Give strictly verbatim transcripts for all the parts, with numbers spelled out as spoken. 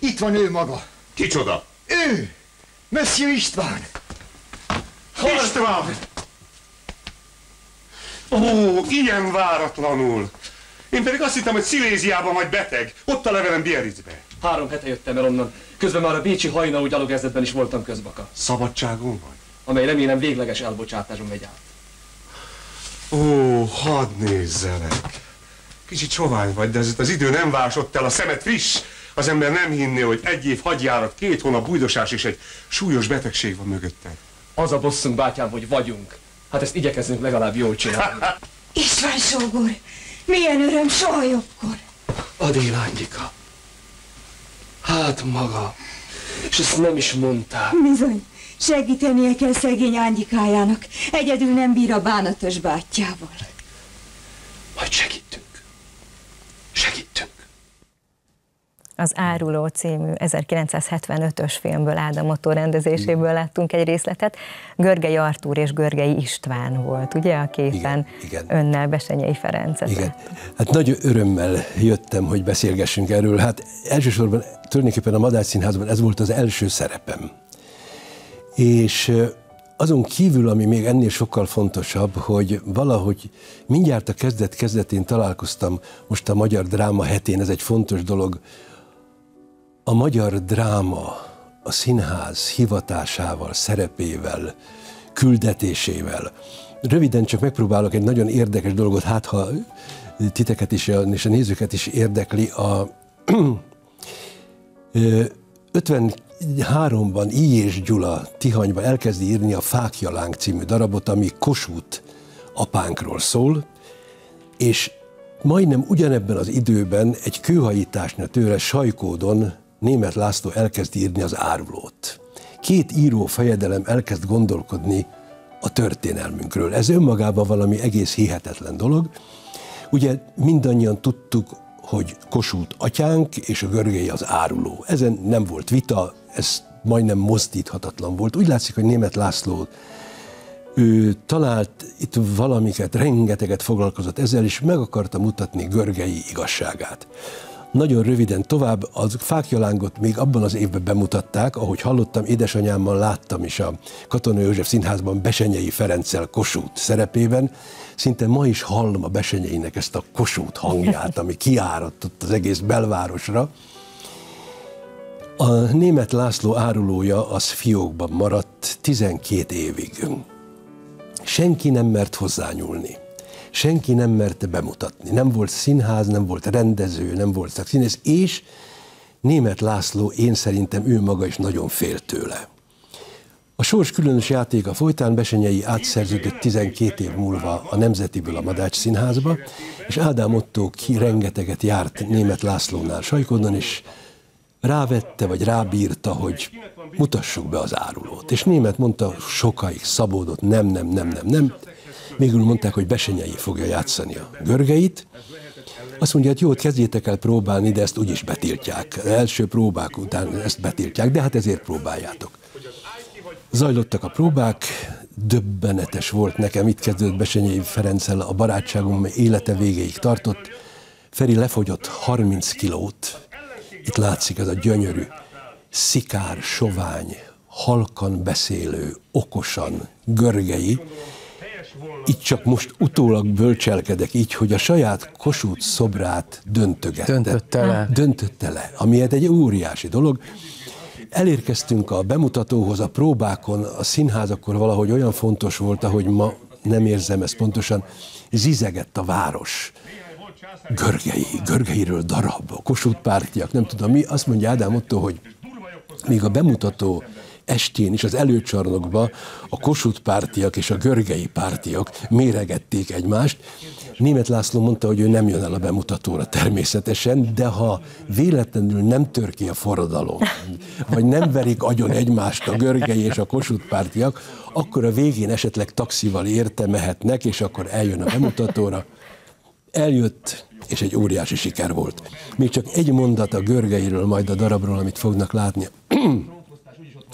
Itt van ő maga. Kicsoda? Ő! Messió István! Hol... István! Ó, ilyen váratlanul! Én pedig azt hittem, hogy Sziléziában vagy beteg. Ott a levelem Biarritzbe. Három hete jöttem el onnan. Közben már a bécsi hajnalú gyalogezredben is voltam közbaka. Szabadságon vagy? Amely remélem végleges elbocsátáson megy át. Ó, hadd nézzelek. Kicsit sovány vagy, de ez az idő nem vásott el, a szemed friss. Az ember nem hinné, hogy egy év hadjárat, két hónap bújdosás és egy súlyos betegség van mögötted. Az a bosszunk, bátyám, hogy vagyunk. Hát ezt igyekezzünk legalább jól csinálni. István sógor, milyen öröm, soha jobbkor. Adél Ányika. Hát maga. És ezt nem is mondtál. Bizony, segítenie kell szegény Ányikájának. Egyedül nem bír a bánatos bátyjával. Majd segítünk. Segítünk. Az Áruló című ezerkilencszázhetvenötös filmből, Ádám Ottó rendezéséből láttunk egy részletet. Görgei Artúr és Görgei István volt, ugye, a képen, igen, igen. Önnel Besenyei Ferencet. Igen. Hát nagy örömmel jöttem, hogy beszélgessünk erről. Hát elsősorban tulajdonképpen a Madách Színházban ez volt az első szerepem. És azon kívül, ami még ennél sokkal fontosabb, hogy valahogy mindjárt a kezdet-kezdetén találkoztam, most a Magyar Dráma hetén, ez egy fontos dolog, a Magyar Dráma a színház hivatásával, szerepével, küldetésével. Röviden csak megpróbálok egy nagyon érdekes dolgot, hát ha titeket is és a nézőket is érdekli. A ötvenháromban Illyés Gyula Tihanyban elkezdi írni a Fáklyaláng című darabot, ami Kossuth apánkról szól, és majdnem ugyanebben az időben egy kőhajításnál tőle Sajkodon Németh László elkezd írni az Árulót. Két író fejedelem elkezd gondolkodni a történelmünkről. Ez önmagában valami egész hihetetlen dolog. Ugye mindannyian tudtuk, hogy Kossuth atyánk és a Görgei az áruló. Ezen nem volt vita, ez majdnem mozdíthatatlan volt. Úgy látszik, hogy Németh László ő talált itt valamiket, rengeteget foglalkozott ezzel, és meg akarta mutatni Görgei igazságát. Nagyon röviden tovább, a Fáklyalángot még abban az évben bemutatták, ahogy hallottam, édesanyámmal láttam is a Katonai József Színházban Besenyei Ferenccel Kossuth szerepében. Szinte ma is hallom a Besenyeinek ezt a Kossuth hangját, ami kiáradt ott az egész belvárosra. A Németh László Árulója az fiókban maradt tizenkét évig. Senki nem mert hozzányúlni. Senki nem merte bemutatni. Nem volt színház, nem volt rendező, nem volt színész, és Németh László, én szerintem ő maga is nagyon fél tőle. A sors különös játéka folytán Besenyei átszerződött tizenkét év múlva a Nemzetiből a Madách Színházba, és Ádám Ottó ki rengeteget járt Németh Lászlónál Sajkodon, és rávette, vagy rábírta, hogy mutassuk be az Árulót. És Németh mondta, sokáig szabódott, nem, nem, nem, nem, nem. Végül mondták, hogy Besenyei fogja játszani a Görgeit. Azt mondja, hogy jó, kezdjétek el próbálni, de ezt úgyis betiltják. Első próbák után ezt betiltják, de hát ezért próbáljátok. Zajlottak a próbák, döbbenetes volt nekem. Itt kezdődött Besenyei Ferenccel a barátságom, élete végéig tartott. Feri lefogyott harminc kilót. Itt látszik ez a gyönyörű, szikár, sovány, halkan beszélő, okosan Görgei. Itt csak most utólag bölcselkedek így, hogy a saját Kossuth szobrát döntögette. Döntötte le. Döntötte le, ami egy óriási dolog. Elérkeztünk a bemutatóhoz, a próbákon, a színház akkor valahogy olyan fontos volt, ahogy ma nem érzem ezt pontosan, zizegett a város. Görgei, Görgeiről darab, a Kossuth pártiak, nem tudom mi, azt mondja Ádám Ottó, hogy még a bemutató estén is az előcsarnokba a Kossuth pártiak és a Görgei pártiak méregették egymást. Németh László mondta, hogy ő nem jön el a bemutatóra természetesen, de ha véletlenül nem tör ki a forradalom, vagy nem verik agyon egymást a Görgei és a Kossuth pártiak, akkor a végén esetleg taxival érte mehetnek, és akkor eljön a bemutatóra. Eljött, és egy óriási siker volt. Még csak egy mondat a Görgeiről, majd a darabról, amit fognak látni.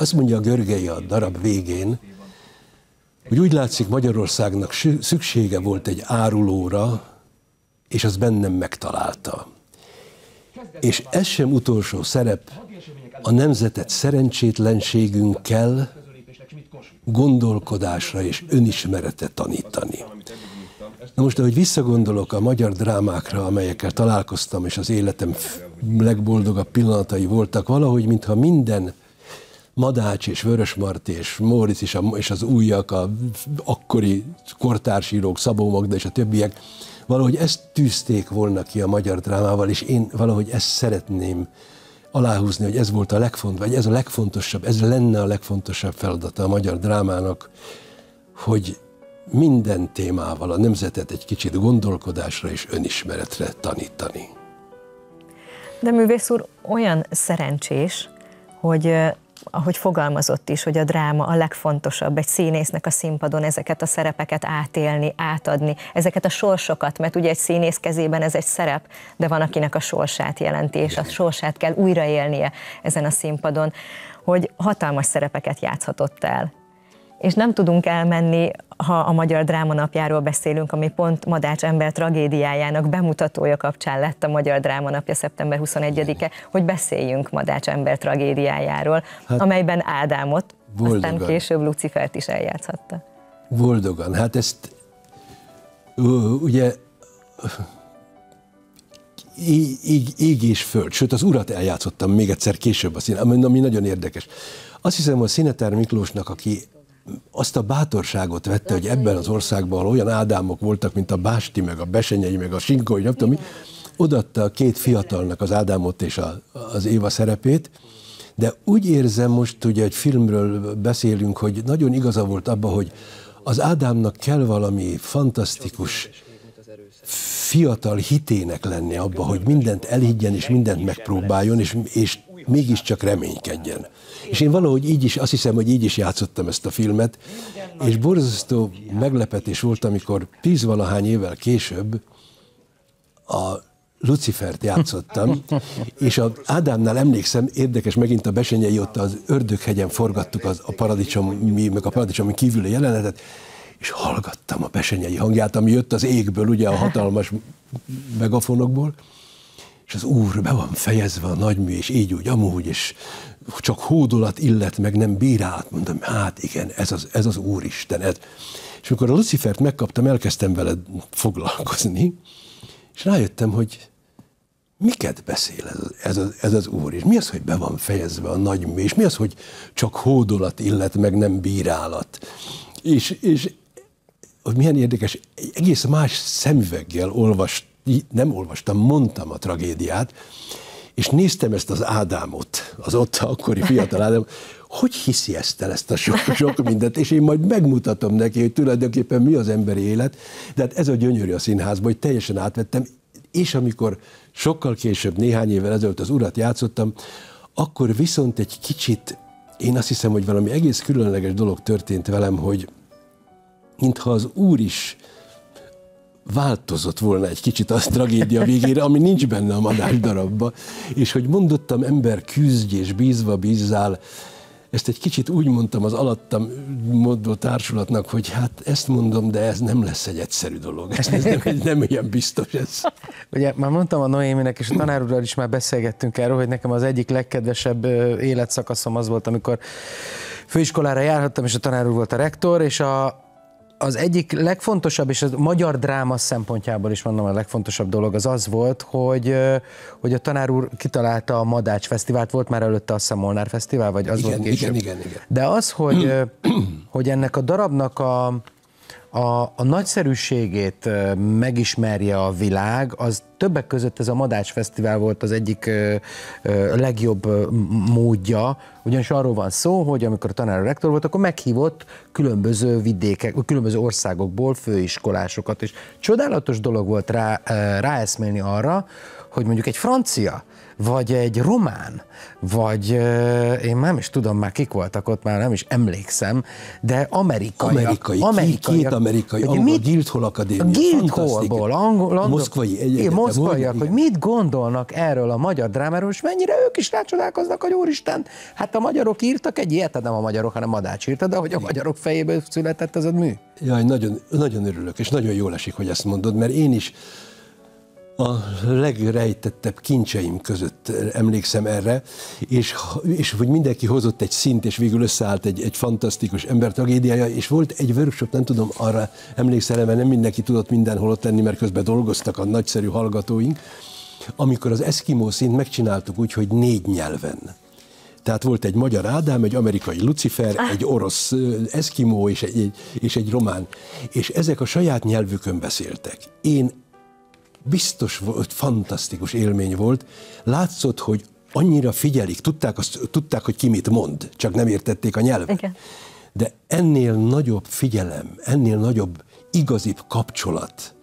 Azt mondja a Görgei a darab végén, hogy úgy látszik, Magyarországnak szüksége volt egy árulóra, és az bennem megtalálta. És ez sem utolsó szerep, a nemzetet szerencsétlenségünkkel gondolkodásra és önismeretre tanítani. Na most, ahogy visszagondolok a magyar drámákra, amelyekkel találkoztam, és az életem legboldogabb pillanatai voltak, valahogy, mintha minden Madách és Vörösmarty és Móricz és, és az újak, a akkori kortársírók, Szabó Magda és a többiek, valahogy ezt tűzték volna ki a magyar drámával, és én valahogy ezt szeretném aláhúzni, hogy ez volt a legfontosabb, vagy ez a legfontosabb, ez lenne a legfontosabb feladata a magyar drámának, hogy minden témával a nemzetet egy kicsit gondolkodásra és önismeretre tanítani. De művész úr olyan szerencsés, hogy ahogy fogalmazott is, hogy a dráma a legfontosabb, egy színésznek a színpadon ezeket a szerepeket átélni, átadni, ezeket a sorsokat, mert ugye egy színész kezében ez egy szerep, de van, akinek a sorsát jelenti, és a sorsát kell újraélnie ezen a színpadon, hogy hatalmas szerepeket játszhatott el. És nem tudunk elmenni, ha a Magyar Dráma Napjáról beszélünk, ami pont Madách ember tragédiájának bemutatója kapcsán lett a Magyar Dráma Napja szeptember huszonegyedike, hogy beszéljünk Madách ember tragédiájáról, hát, amelyben Ádámot, boldogan, aztán később Lucifert is eljátszhatta. Boldogan, hát ezt ugye ég, ég és föld, sőt az urat eljátszottam még egyszer később a színen, ami nagyon érdekes. Azt hiszem, hogy Szinetár Miklósnak, aki azt a bátorságot vette, hogy ebben az országban, ahol olyan Ádámok voltak, mint a Básti, meg a Besenyei, meg a Sinkói, nem tudom mi, odaadta a két fiatalnak, az Ádámot és a, az Éva szerepét, de úgy érzem most, ugye egy filmről beszélünk, hogy nagyon igaza volt abban, hogy az Ádámnak kell valami fantasztikus, fiatal hitének lenni abban, hogy mindent elhiggyen és mindent megpróbáljon, és, és mégiscsak reménykedjen. És én valahogy így is, azt hiszem, hogy így is játszottam ezt a filmet, és borzasztó meglepetés volt, amikor tízvalahány évvel később a Lucifert játszottam, és az Ádámnál emlékszem, érdekes, megint a Besenyei, ott az Ördöghegyen forgattuk az, a Paradicsom, meg a Paradicsom kívüli jelenetet, és hallgattam a Besenyei hangját, ami jött az égből, ugye a hatalmas megafonokból, és az úr be van fejezve a nagymű, és így úgy, amúgy, és csak hódolat illet, meg nem bírált, mondom, hát igen, ez az, ez az Úristen. Ez. És amikor a Lucifert megkaptam, elkezdtem vele foglalkozni, és rájöttem, hogy miket beszél ez az, ez az, ez az Úr, és mi az, hogy be van fejezve a nagymű, és mi az, hogy csak hódolat illet, meg nem bírálat. És, és hogy milyen érdekes, egy egész más szemüveggel olvast, nem olvastam, mondtam a tragédiát, és néztem ezt az Ádámot, az ott akkori fiatal Ádámot, hogy hiszi ezt el, ezt a sok, sok mindent, és én majd megmutatom neki, hogy tulajdonképpen mi az emberi élet, de hát ez a gyönyörű a színházban, hogy teljesen átvettem, és amikor sokkal később, néhány évvel ezelőtt az urat játszottam, akkor viszont egy kicsit, én azt hiszem, hogy valami egész különleges dolog történt velem, hogy mintha az Úr is változott volna egy kicsit a tragédia végére, ami nincs benne a Madách darabba, és hogy mondottam, ember, küzdj és bízva bízzál, ezt egy kicsit úgy mondtam az alattam módó társulatnak, hogy hát ezt mondom, de ez nem lesz egy egyszerű dolog, ez nem, ez nem ilyen biztos ez. Ugye már mondtam a Noéminek és a tanárúrral is már beszélgettünk erről, hogy nekem az egyik legkedvesebb életszakaszom az volt, amikor főiskolára járhattam, és a tanár úr volt a rektor, és a az egyik legfontosabb, és a magyar dráma szempontjából is mondom, a legfontosabb dolog az az volt, hogy, hogy a tanár úr kitalálta a Madách Fesztivált, volt már előtte a Molnár Fesztivál, vagy az igen, volt később. Igen, igen, igen. De az, hogy, hogy ennek a darabnak a, a, a nagyszerűségét megismerje a világ, az többek között ez a Madách Fesztivál volt az egyik legjobb módja, ugyanis arról van szó, hogy amikor a tanár rektor volt, akkor meghívott különböző vidékek, különböző országokból főiskolásokat, és csodálatos dolog volt rá, ráeszmélni arra, hogy mondjuk egy francia, vagy egy román, vagy én már nem is tudom, már kik voltak ott, már nem is emlékszem, de amerikai, amerikai, amerikai, két amerikai, angol, mit, Guildhall Akadémia, Guildhallból, angol, moszkvai egyetem, moszkvaiak, hogy mit gondolnak erről a magyar drámáról, és mennyire ők is rácsodálkoznak, hogy úristen, hát a magyarok írtak egy ilyet, nem a magyarok, hanem Madách írta, de hogy a magyarok fejéből született ez a mű. Jaj, nagyon, nagyon örülök, és nagyon jól esik, hogy ezt mondod, mert én is a legrejtettebb kincseim között emlékszem erre, és, és hogy mindenki hozott egy szint, és végül összeállt egy, egy fantasztikus ember tragédiája, és volt egy workshop, nem tudom, arra emlékszel, mert nem mindenki tudott mindenhol ott lenni, mert közben dolgoztak a nagyszerű hallgatóink, amikor az eszkimó szint megcsináltuk úgy, hogy négy nyelven. Tehát volt egy magyar Ádám, egy amerikai Lucifer, egy orosz eszkimó és egy, és egy román. És ezek a saját nyelvükön beszéltek. Én biztos volt, fantasztikus élmény volt. Látszott, hogy annyira figyelik, tudták, azt, tudták, hogy ki mit mond, csak nem értették a nyelvet. Igen. De ennél nagyobb figyelem, ennél nagyobb igazibb kapcsolat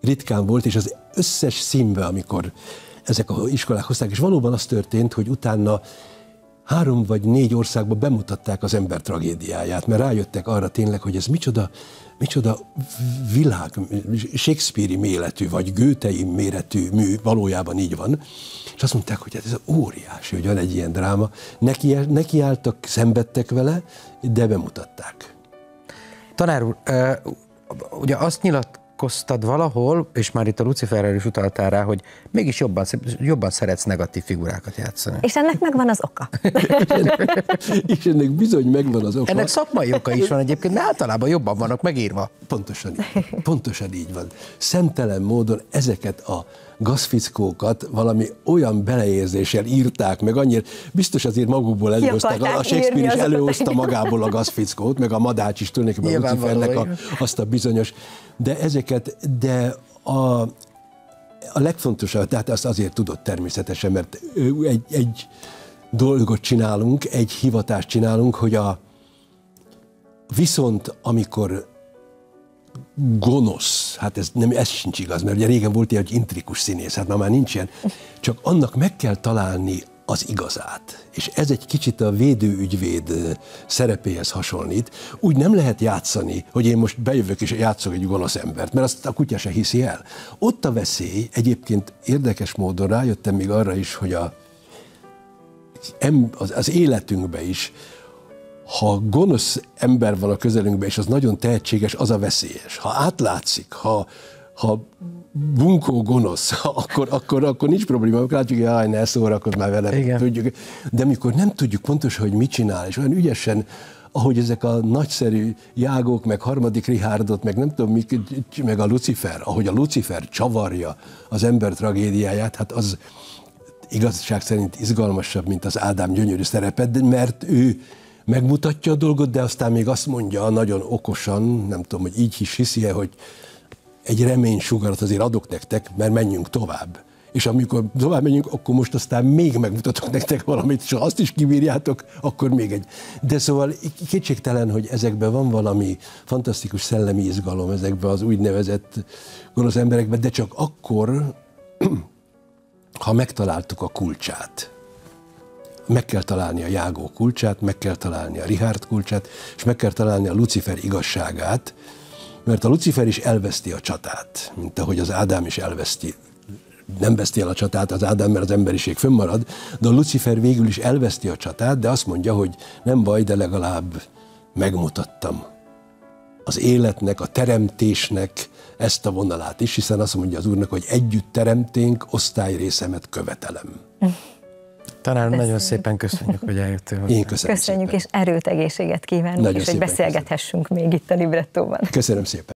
ritkán volt, és az összes színbe, amikor ezek a iskolák hozták, és valóban az történt, hogy utána három vagy négy országban bemutatták az ember tragédiáját, mert rájöttek arra tényleg, hogy ez micsoda, micsoda világ, Shakespeare-i méretű, vagy Goethe-i méretű mű, valójában így van. És azt mondták, hogy hát ez óriási, hogy van egy ilyen dráma. Neki, nekiálltak, szenvedtek vele, de bemutatták. Tanár úr, ugye azt nyilatkoztad valahol, és már itt a Luciferrel is utaltál rá, hogy mégis jobban, jobban szeretsz negatív figurákat játszani. És ennek megvan az oka. és, ennek, és ennek bizony megvan az oka. Ennek szakmai oka is van egyébként, mert általában jobban vannak megírva. Pontosan, pontosan így van. Szemtelen módon ezeket a gazfickókat valami olyan beleérzéssel írták meg, annyira biztos azért magukból előhozták, a Shakespeare is előhozta magából a gazfickót, meg a Madács is tulajdonképpen Lucifernek a, azt a bizonyos, de ezeket, de a, a legfontosabb, tehát azt azért tudod természetesen, mert egy, egy dolgot csinálunk, egy hivatást csinálunk, hogy a viszont amikor gonosz, hát ez, nem, ez sincs igaz, mert ugye régen volt ilyen, hogy intrikus színész, hát már, már nincs ilyen, csak annak meg kell találni az igazát. És ez egy kicsit a védőügyvéd szerepéhez hasonlít. Úgy nem lehet játszani, hogy én most bejövök és játszok egy gonosz embert, mert azt a kutya se hiszi el. Ott a veszély, egyébként érdekes módon rájöttem még arra is, hogy a, az életünkbe is, ha gonosz ember van a közelünkben, és az nagyon tehetséges, az a veszélyes. Ha átlátszik, ha, ha bunkó gonosz, akkor, akkor, akkor nincs probléma. Akkor látjuk, hogy jaj, ne szórakozz már vele. Igen. Tudjuk. De amikor nem tudjuk pontosan, hogy mit csinál, és olyan ügyesen, ahogy ezek a nagyszerű Jágók, meg harmadik Rihárdot, meg nem tudom, mik, meg a Lucifer, ahogy a Lucifer csavarja az ember tragédiáját, hát az igazság szerint izgalmasabb, mint az Ádám gyönyörű szerepet, mert ő megmutatja a dolgot, de aztán még azt mondja nagyon okosan, nem tudom, hogy így is hiszi-e, hogy egy reménysugarat azért adok nektek, mert menjünk tovább. És amikor tovább menjünk, akkor most aztán még megmutatok nektek valamit, és ha azt is kibírjátok, akkor még egy. De szóval kétségtelen, hogy ezekben van valami fantasztikus szellemi izgalom, ezekben az úgynevezett gonosz emberekben, de csak akkor, ha megtaláltuk a kulcsát. Meg kell találni a Jágó kulcsát, meg kell találni a Richárd kulcsát, és meg kell találni a Lucifer igazságát, mert a Lucifer is elveszti a csatát, mint ahogy az Ádám is elveszti. Nem veszti el a csatát az Ádám, mert az emberiség fönnmarad, de a Lucifer végül is elveszti a csatát, de azt mondja, hogy nem baj, de legalább megmutattam az életnek, a teremtésnek ezt a vonalát is, hiszen azt mondja az Úrnak, hogy együtt teremténk, osztályrészemet követelem. Tanár, nagyon szépen köszönjük, hogy eljöttél hozzá. Én köszönjük, köszönjük és erőt, egészséget kívánunk, nagyon és hogy beszélgethessünk köszönjük. Még itt a librettóban. Köszönöm szépen.